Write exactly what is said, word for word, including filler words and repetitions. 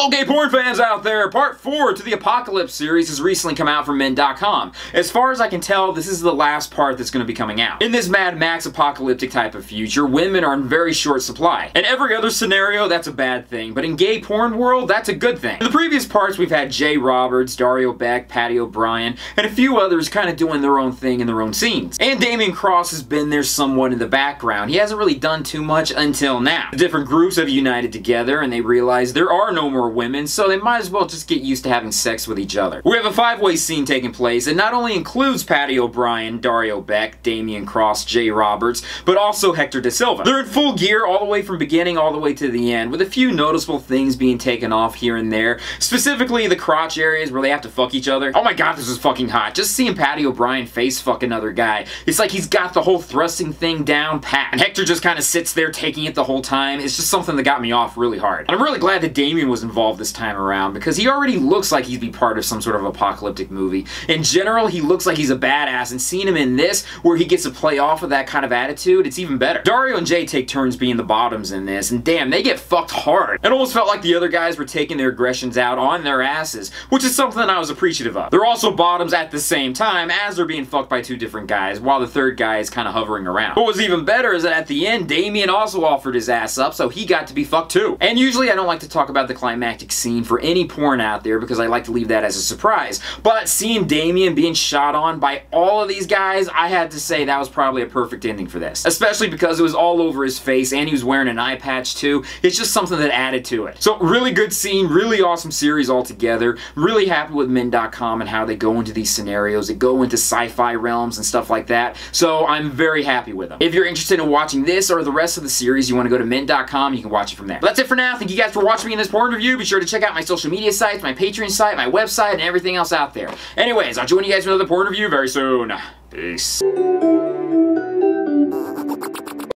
Hello gay porn fans out there! Part four to the Apocalypse series has recently come out from men dot com. As far as I can tell, this is the last part that's going to be coming out. In this Mad Max apocalyptic type of future, women are in very short supply. In every other scenario, that's a bad thing, but in gay porn world, that's a good thing. In the previous parts, we've had Jay Roberts, Dario Beck, Patty O'Brien, and a few others kind of doing their own thing in their own scenes. And Damien Cross has been there somewhat in the background. He hasn't really done too much until now. The different groups have united together, and they realize there are no more women, so they might as well just get used to having sex with each other. We have a five-way scene taking place that not only includes Patty O'Brien, Dario Beck, Damien Cross, Jay Roberts, but also Hector de Silva. They're in full gear all the way from beginning all the way to the end, with a few noticeable things being taken off here and there, specifically the crotch areas where they have to fuck each other. Oh my god, this is fucking hot. Just seeing Patty O'Brien face fuck another guy. It's like he's got the whole thrusting thing down pat. And Hector just kind of sits there taking it the whole time. It's just something that got me off really hard. And I'm really glad that Damien was involved this time around, because he already looks like he'd be part of some sort of apocalyptic movie. In general, he looks like he's a badass, and seeing him in this, where he gets to play off of that kind of attitude, it's even better. Dario and Jay take turns being the bottoms in this, and damn, they get fucked hard. It almost felt like the other guys were taking their aggressions out on their asses, which is something I was appreciative of. They're also bottoms at the same time, as they're being fucked by two different guys, while the third guy is kind of hovering around. What was even better is that at the end, Damien also offered his ass up, so he got to be fucked too. And usually I don't like to talk about the climactic scene for any porn out there because I like to leave that as a surprise, but seeing Damien being shot on by all of these guys, I had to say that was probably a perfect ending for this, especially because it was all over his face and he was wearing an eye patch too. It's just something that added to it. So really good scene, really awesome series altogether. I'm really happy with men dot com and how they go into these scenarios. They go into sci-fi realms and stuff like that, so I'm very happy with them. If you're interested in watching this or the rest of the series, you want to go to men dot com, you can watch it from there. But that's it for now. Thank you guys for watching me in this porn review. Be sure to check out my social media sites, my Patreon site, my website, and everything else out there. Anyways, I'll join you guys for another porn review very soon. Peace.